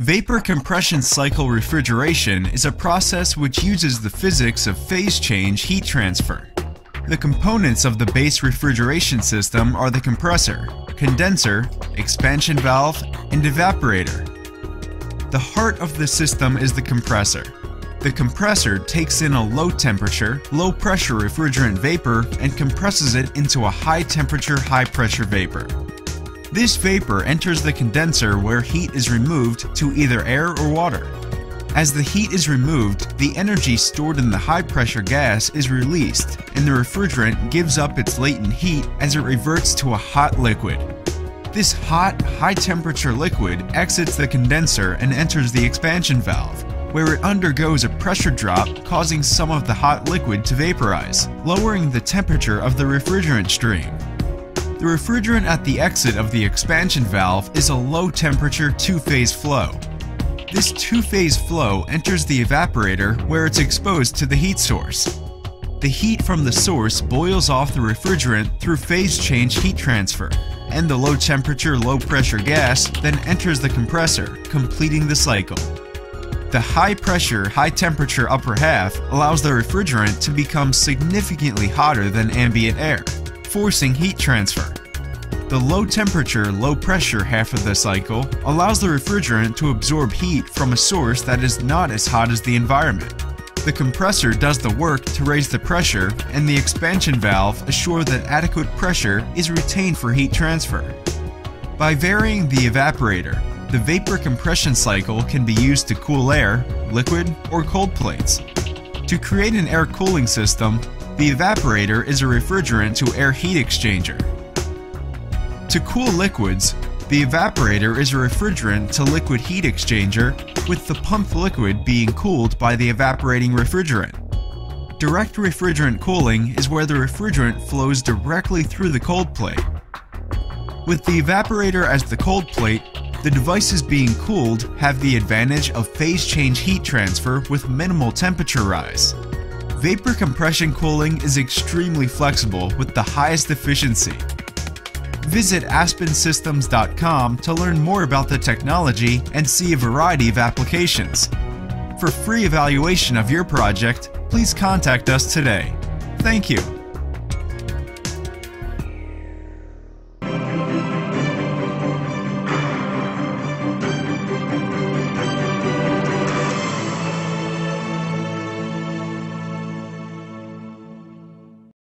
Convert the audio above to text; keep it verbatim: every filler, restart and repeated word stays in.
Vapor compression cycle refrigeration is a process which uses the physics of phase change heat transfer. The components of the base refrigeration system are the compressor, condenser, expansion valve, and evaporator. The heart of the system is the compressor. The compressor takes in a low-temperature, low-pressure refrigerant vapor and compresses it into a high-temperature, high-pressure vapor. This vapor enters the condenser where heat is removed to either air or water. As the heat is removed, the energy stored in the high-pressure gas is released, and the refrigerant gives up its latent heat as it reverts to a hot liquid. This hot, high-temperature liquid exits the condenser and enters the expansion valve, where it undergoes a pressure drop, causing some of the hot liquid to vaporize, lowering the temperature of the refrigerant stream. The refrigerant at the exit of the expansion valve is a low-temperature two-phase flow. This two-phase flow enters the evaporator where it's exposed to the heat source. The heat from the source boils off the refrigerant through phase change heat transfer, and the low-temperature, low-pressure gas then enters the compressor, completing the cycle. The high-pressure, high-temperature upper half allows the refrigerant to become significantly hotter than ambient air, forcing heat transfer. The low-temperature, low-pressure half of the cycle allows the refrigerant to absorb heat from a source that is not as hot as the environment. The compressor does the work to raise the pressure, and the expansion valve assures that adequate pressure is retained for heat transfer. By varying the evaporator, the vapor compression cycle can be used to cool air, liquid, or cold plates. To create an air cooling system, the evaporator is a refrigerant to air heat exchanger. To cool liquids, the evaporator is a refrigerant to liquid heat exchanger, with the pumped liquid being cooled by the evaporating refrigerant. Direct refrigerant cooling is where the refrigerant flows directly through the cold plate. With the evaporator as the cold plate, the devices being cooled have the advantage of phase change heat transfer with minimal temperature rise. Vapor compression cooling is extremely flexible with the highest efficiency. Visit Aspen Systems dot com to learn more about the technology and see a variety of applications. For free evaluation of your project, please contact us today. Thank you.